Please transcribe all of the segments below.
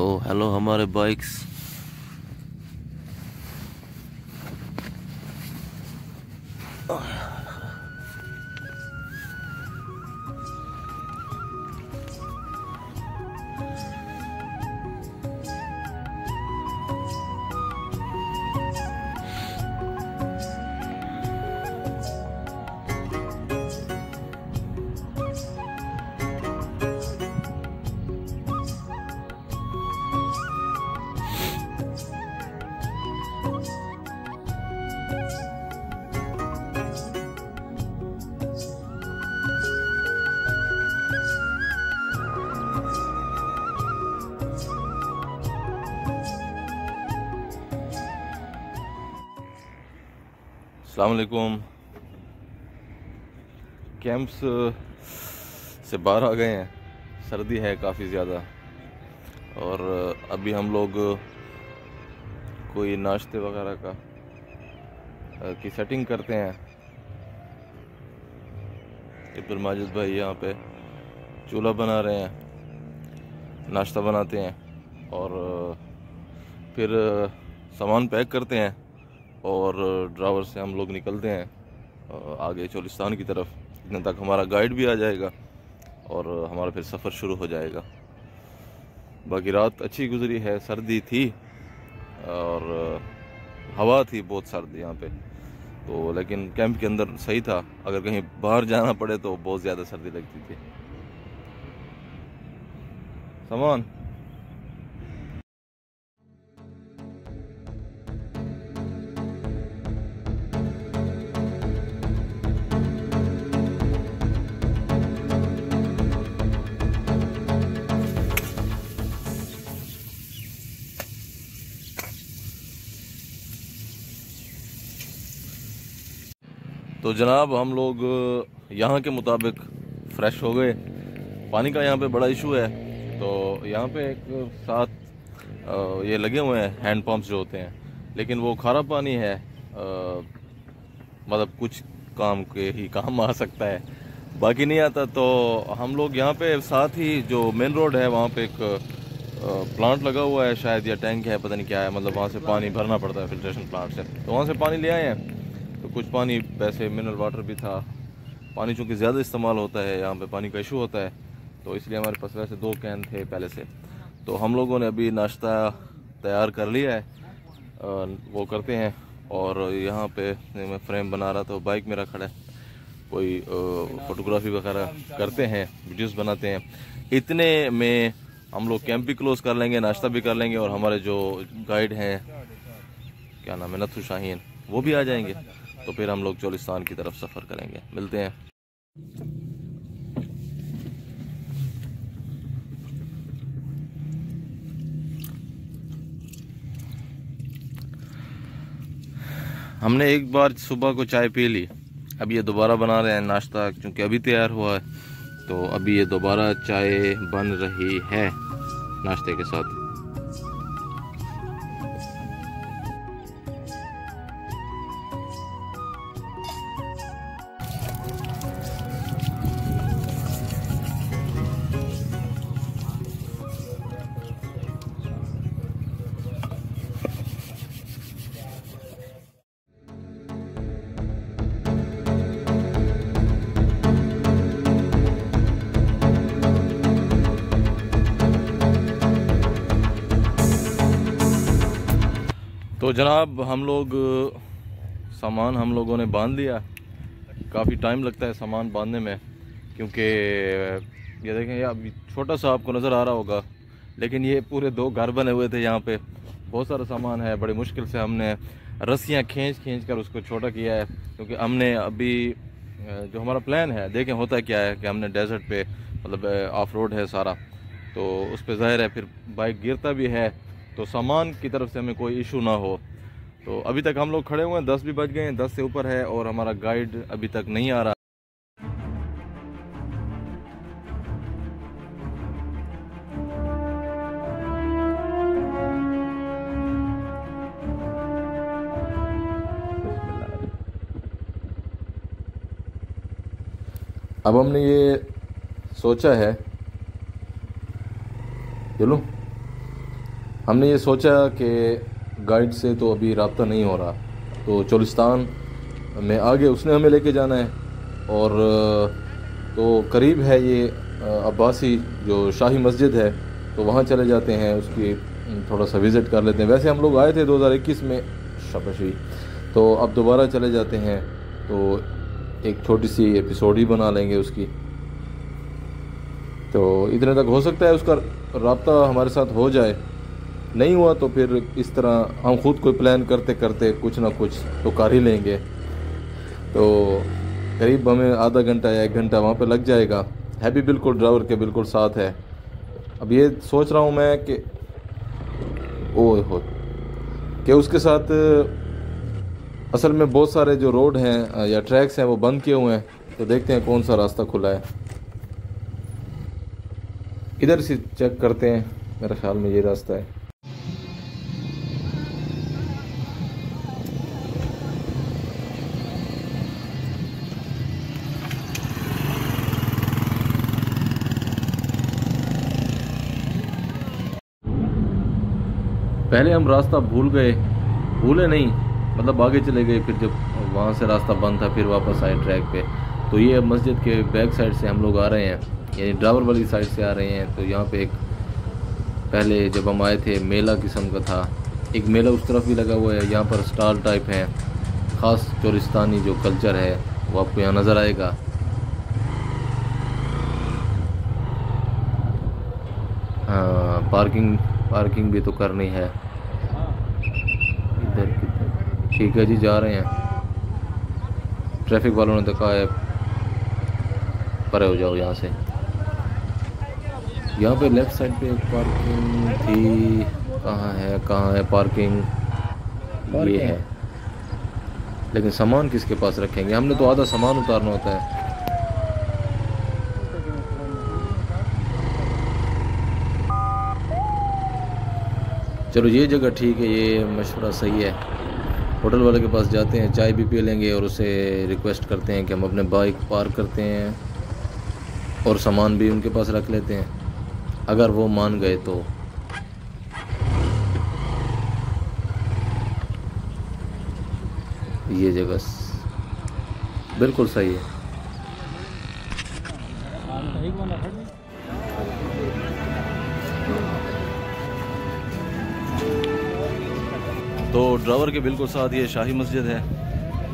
तो हेलो हमारे बाइक्स। अस्सलामुअलैकुम। कैंप्स से बाहर आ गए हैं, सर्दी है काफ़ी ज़्यादा और अभी हम लोग कोई नाश्ते वगैरह का की सेटिंग करते हैं। अब्दुल माजिद भाई यहाँ पे चूल्हा बना रहे हैं, नाश्ता बनाते हैं और फिर सामान पैक करते हैं और ड्राइवर से हम लोग निकलते हैं आगे चोलिस्तान की तरफ। इतने तक हमारा गाइड भी आ जाएगा और हमारा फिर सफ़र शुरू हो जाएगा। बाकी रात अच्छी गुजरी है, सर्दी थी और हवा थी बहुत सर्द यहाँ पे तो, लेकिन कैंप के अंदर सही था। अगर कहीं बाहर जाना पड़े तो बहुत ज़्यादा सर्दी लगती थी। सामान तो जनाब हम लोग यहाँ के मुताबिक फ़्रेश हो गए। पानी का यहाँ पे बड़ा इशू है तो यहाँ पे एक साथ ये लगे हुए हैं हैंड पंप्स जो होते हैं, लेकिन वो खारा पानी है, मतलब कुछ काम के ही काम आ सकता है, बाकी नहीं आता। तो हम लोग यहाँ पे साथ ही जो मेन रोड है वहाँ पे एक प्लांट लगा हुआ है शायद, या टैंक है, पता नहीं क्या है, मतलब वहाँ से पानी भरना पड़ता है फिल्ट्रेशन प्लांट से। तो वहाँ से पानी ले आए हैं। तो कुछ पानी वैसे मिनरल वाटर भी था। पानी चूँकि ज़्यादा इस्तेमाल होता है यहाँ पे, पानी का इशू होता है, तो इसलिए हमारे पास वैसे 2 कैन थे पहले से। तो हम लोगों ने अभी नाश्ता तैयार कर लिया है, वो करते हैं। और यहाँ पे मैं फ्रेम बना रहा था, बाइक मेरा खड़ा है, कोई फोटोग्राफी वगैरह करते हैं, वीडियोज़ बनाते हैं। इतने में हम लोग कैंप भी क्लोज़ कर लेंगे, नाश्ता भी कर लेंगे और हमारे जो गाइड हैं, क्या नाम है, नथु शाहीन, वो भी आ जाएंगे। तो फिर हम लोग चोलिस्तान की तरफ सफ़र करेंगे। मिलते हैं। हमने एक बार सुबह को चाय पी ली, अब ये दोबारा बना रहे हैं नाश्ता, क्योंकि अभी तैयार हुआ है तो अभी ये दोबारा चाय बन रही है नाश्ते के साथ। तो जनाब हम लोग सामान हम लोगों ने बांध लिया। काफ़ी टाइम लगता है सामान बांधने में, क्योंकि ये देखें, ये अभी छोटा सा आपको नज़र आ रहा होगा, लेकिन ये पूरे 2 घर बने हुए थे यहाँ पे। बहुत सारा सामान है, बड़ी मुश्किल से हमने रस्सियाँ खींच कर उसको छोटा किया है, क्योंकि हमने अभी जो हमारा प्लान है, देखें होता क्या है कि हमने डेजर्ट पे, मतलब ऑफ रोड है सारा, तो उस पर ज़ाहिर है फिर बाइक गिरता भी है, तो सामान की तरफ से हमें कोई इशू ना हो। तो अभी तक हम लोग खड़े हुए हैं, 10 भी बज गए हैं, 10 से ऊपर है और हमारा गाइड अभी तक नहीं आ रहा। अब हमने ये सोचा है, चलो हमने ये सोचा कि गाइड से तो अभी रब्ता नहीं हो रहा, तो चोलिस्तान में आगे उसने हमें लेके जाना है। और तो करीब है ये अब्बासी जो शाही मस्जिद है, तो वहाँ चले जाते हैं, उसकी थोड़ा सा विज़िट कर लेते हैं। वैसे हम लोग आए थे 2021 में शबशी, तो अब दोबारा चले जाते हैं, तो एक छोटी सी एपिसोड ही बना लेंगे उसकी। तो इतने तक हो सकता है उसका राब्ता हमारे साथ हो जाए, नहीं हुआ तो फिर इस तरह हम ख़ुद कोई प्लान करते करते कुछ ना कुछ तो कर ही लेंगे। तो करीब हमें आधा घंटा या 1 घंटा वहाँ पे लग जाएगा। है भी बिल्कुल ड्राइवर के बिल्कुल साथ है। अब ये सोच रहा हूँ मैं कि ओह हो कि उसके साथ असल में बहुत सारे जो रोड हैं या ट्रैक्स हैं वो बंद किए हुए हैं, तो देखते हैं कौन सा रास्ता खुला है। इधर से चेक करते हैं, मेरे ख्याल में ये रास्ता है। पहले हम रास्ता आगे चले गए, फिर जब वहाँ से रास्ता बंद था फिर वापस आए ट्रैक पे। तो ये अब मस्जिद के बैक साइड से हम लोग आ रहे हैं, यानी ड्राइवर वाली साइड से आ रहे हैं। तो यहाँ पे एक पहले जब हम आए थे मेला किस्म का था, एक मेला उस तरफ भी लगा हुआ है। यहाँ पर स्टाल टाइप है, ख़ास चोलिस्तानी जो कल्चर है वो आपको यहाँ नज़र आएगा। हाँ, पार्किंग भी तो करनी है। इधर ठीक है जी, जा रहे हैं। ट्रैफिक वालों ने तो कहा है परे हो जाओ यहाँ से। यहाँ पे लेफ़्ट साइड पे एक पार्किंग थी, कहाँ है पार्किंग ये है, लेकिन सामान किसके पास रखेंगे? हमने तो आधा सामान उतारना होता है। चलो ये जगह ठीक है, ये मशवरा सही है। होटल वाले के पास जाते हैं, चाय भी पी लेंगे और उसे रिक्वेस्ट करते हैं कि हम अपने बाइक पार्क करते हैं और सामान भी उनके पास रख लेते हैं, अगर वो मान गए तो। ये जगह बिल्कुल सही है। तो ड्राइवर के बिल्कुल साथ ये शाही मस्जिद है,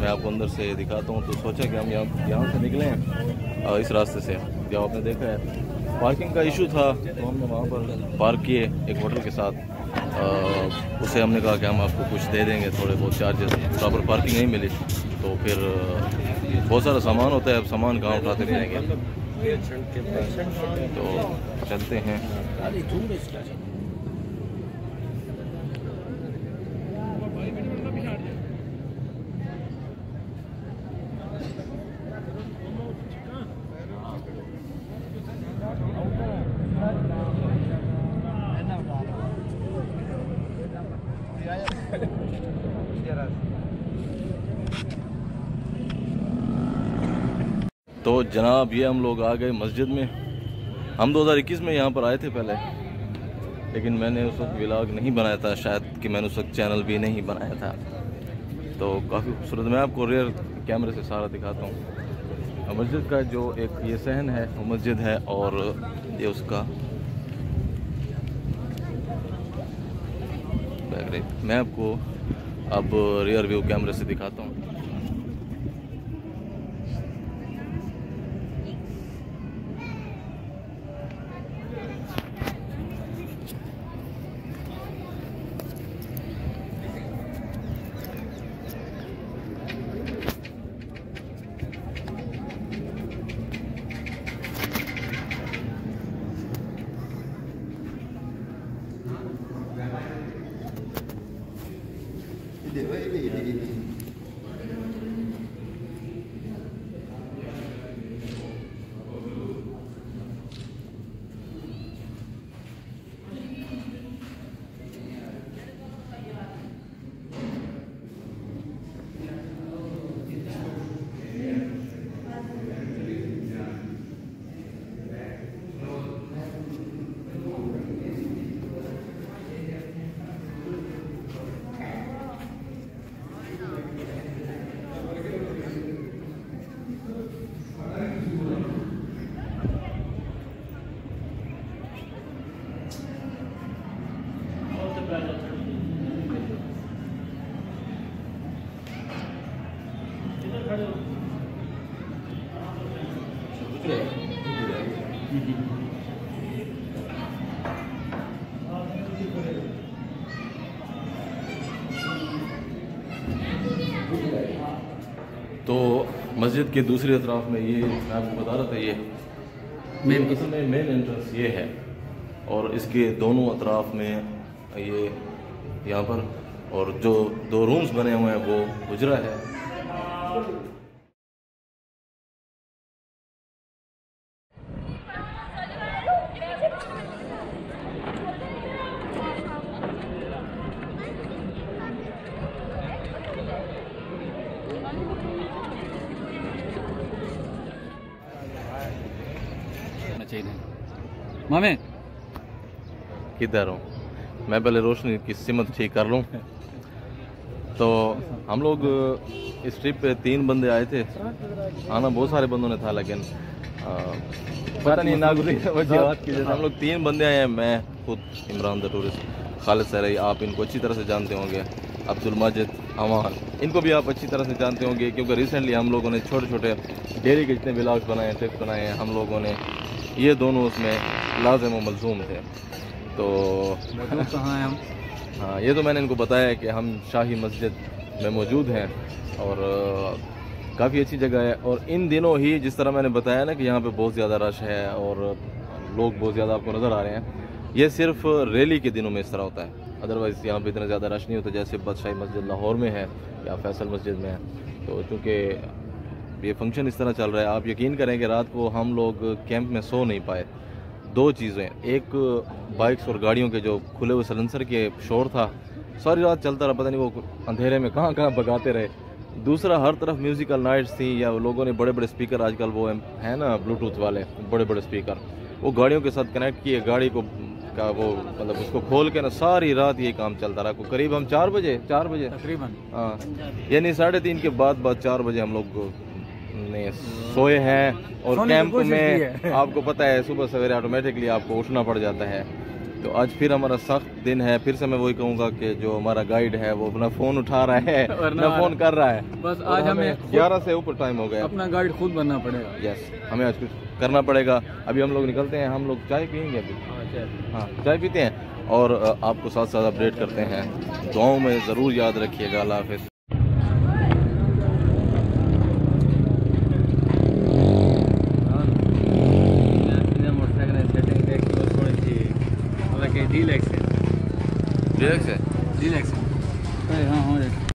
मैं आपको अंदर से दिखाता हूँ। तो सोचा कि हम यहाँ से निकलें इस रास्ते से, जो आपने देखा है। पार्किंग का इशू था तो हमने वहाँ पर पार्क किए एक होटल के साथ। उसे हमने कहा कि हम आपको कुछ दे देंगे, थोड़े बहुत चार्जेस। प्रॉपर पार्किंग नहीं मिली तो फिर बहुत सारा सामान होता है, अब सामान कहाँ उठाते रहेंगे। तो चलते हैं। तो जनाब ये हम लोग आ गए मस्जिद में। हम 2021 में यहाँ पर आए थे पहले, लेकिन मैंने उस वक्त व्लॉग नहीं बनाया था, शायद कि मैंने उस वक्त चैनल भी नहीं बनाया था। तो काफ़ी खूबसूरत, मैं आपको रियर कैमरे से सारा दिखाता हूँ। मस्जिद का जो एक ये सहन है वो मस्जिद है, और ये उसका बैकग्राउंड मैं आपको अब रियर व्यू कैमरे से दिखाता हूँ। तो मस्जिद के दूसरे अतराफ में ये आपको बता रहा था, ये मेन एंट्रेंस ये है और इसके दोनों अतराफ में ये यहाँ पर और जो दो रूम्स बने हुए हैं वो हुजरा है। मामे किधर हूँ मैं, पहले रोशनी की सिमत ठीक कर लूँ। तो हम लोग इस ट्रिप पे 3 बंदे आए थे, आना बहुत सारे बंदों ने था लेकिन पता नहीं नागरिक। हम लोग 3 बंदे आए हैं, मैं खुद Imran the tourist, Khalid sir आप इनको अच्छी तरह से जानते होंगे, अब्दुल मजिद अमान इनको भी आप अच्छी तरह से जानते होंगे क्योंकि रिसेंटली हम लोगों ने छोटे छोटे डेली के जितने ब्लॉग्स बनाए हैं, ट्रिप्स बनाए हैं हम लोगों ने, ये दोनों उसमें लाजम व मलजूम थे। तो कहाँ हैं हम? हाँ, ये तो मैंने इनको बताया कि हम शाही मस्जिद में मौजूद हैं और काफ़ी अच्छी जगह है। और इन दिनों ही जिस तरह मैंने बताया ना कि यहाँ पे बहुत ज़्यादा रश है और लोग बहुत ज़्यादा आपको नज़र आ रहे हैं, ये सिर्फ रैली के दिनों में इस तरह होता है, अदरवाइज़ यहाँ पे इतना ज़्यादा रश नहीं होता जैसे बादशाही मस्जिद लाहौर में है या फैसल मस्जिद में है। तो चूँकि ये फंक्शन इस तरह चल रहा है, आप यकीन करें कि रात को हम लोग कैंप में सो नहीं पाए। 2 चीज़ें, एक बाइक्स और गाड़ियों के जो खुले हुए सलेंसर के शोर था, सारी रात चलता रहा, पता नहीं वो अंधेरे में कहाँ कहाँ भगाते रहे। दूसरा, हर तरफ म्यूज़िकल नाइट्स थी या लोगों ने बड़े बड़े स्पीकर, आजकल वो है ना ब्लूटूथ वाले बड़े बड़े स्पीकर, वो गाड़ियों के साथ कनेक्ट किए, गाड़ी को का वो मतलब उसको खोल के ना सारी रात ये काम चलता रहा। करीब हम 4 बजे तकरीबन, हाँ यानी 3:30 के बाद 4 बजे हम लोग ने सोए हैं। और कैंप में आपको पता है सुबह सवेरे ऑटोमेटिकली आपको उठना पड़ जाता है। तो आज फिर हमारा सख्त दिन है, फिर से मैं वही कहूँगा कि जो हमारा गाइड है वो अपना फ़ोन उठा रहा है ना फ़ोन कर रहा है। बस आज हमें 11 से ऊपर टाइम हो गया, अपना गाइड खुद बनना पड़ेगा। यस, हमें आज कुछ करना पड़ेगा। अभी हम लोग निकलते हैं, हम लोग चाय पियेंगे अभी, हाँ चाय पीते हैं और आपको साथ साथ अपडेट करते हैं। दुआओं में ज़रूर याद रखिएगा। अल्लाह हाफिज़। रिलैक्स है, रिलैक्स है, हाँ।